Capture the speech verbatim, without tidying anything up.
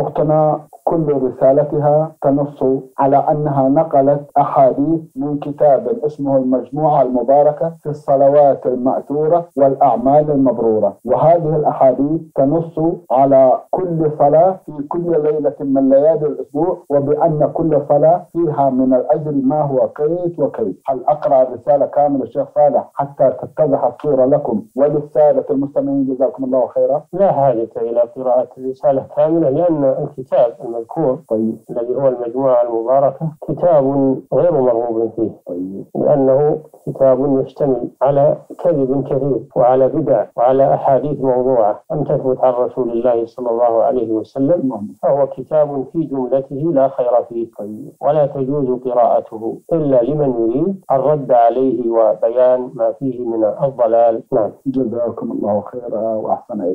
أختنا كل رسالتها تنص على أنها نقلت أحاديث من كتاب اسمه المجموعة المباركة في الصلوات المأثورة والأعمال المبرورة، وهذه الأحاديث تنص على كل صلاة في كل ليلة من ليالي الأسبوع، وبأن كل صلاة فيها من الأجر ما هو قيت وقيت. هل أقرأ رسالة كاملة الشيخ صالح حتى تتضح الصورة لكم وللسادة المستمعين؟ جزاكم الله خيرا. لا حاجة إلى قراءة الرسالة كاملة، لأن الكتاب المذكور طيب. الذي هو المجموعة المباركة كتاب غير مرغوب فيه طيب. لأنه كتاب يشتمل على كذب كثير وعلى بدع وعلى أحاديث موضوعة لم تثبت عن رسول الله صلى الله عليه وسلم، فهو كتاب في جملته لا خير فيه طيب. ولا تجوز قراءته إلا لمن يريد الرد عليه وبيان ما فيه من الضلال. نعم. جزاكم الله خيرا وأحسن إليكم.